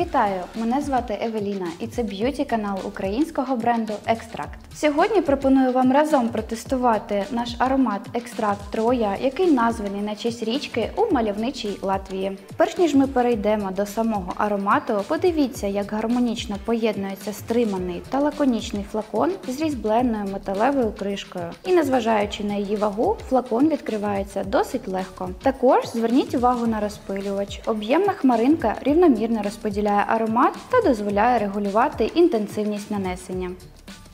Вітаю! Мене звати Евеліна і це б'юті-канал українського бренду Extract. Сьогодні пропоную вам разом протестувати наш аромат Extract Roya, який названий на честь річки у мальовничій Латвії. Перш ніж ми перейдемо до самого аромату, подивіться, як гармонічно поєднується стриманий та лаконічний флакон з різьбленою металевою кришкою. І незважаючи на її вагу, флакон відкривається досить легко. Також зверніть увагу на розпилювач. Об'ємна хмаринка рівномірно розподіляє аромат та дозволяє регулювати інтенсивність нанесення.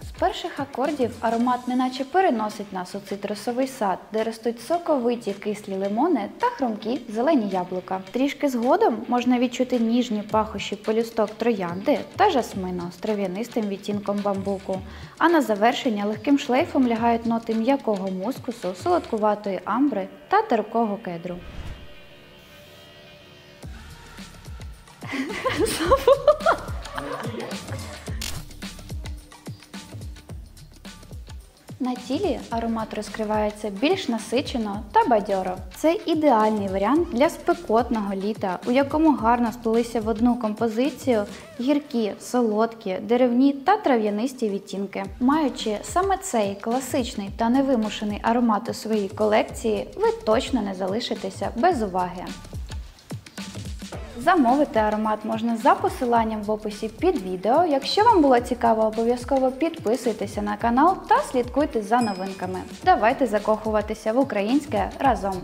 З перших акордів аромат неначе переносить нас у цитрусовий сад, де ростуть соковиті кислі лимони та хрумкі зелені яблука. Трішки згодом можна відчути ніжні пахощі пелюсток троянди та жасмину з трав'янистим відтінком бамбуку, а на завершення легким шлейфом лягають ноти м'якого мускусу, солодкуватої амбри та терпкого кедру. На тілі аромат розкривається більш насичено та бадьоро. Це ідеальний варіант для спекотного літа, у якому гарно сплелися в одну композицію гіркі, солодкі, деревні та трав'янисті відтінки. Маючи саме цей класичний та невимушений аромат у своїй колекції, ви точно не залишитеся без уваги. Замовити аромат можна за посиланням в описі під відео. Якщо вам було цікаво, обов'язково підписуйтеся на канал та слідкуйте за новинками. Давайте закохуватися в українське разом!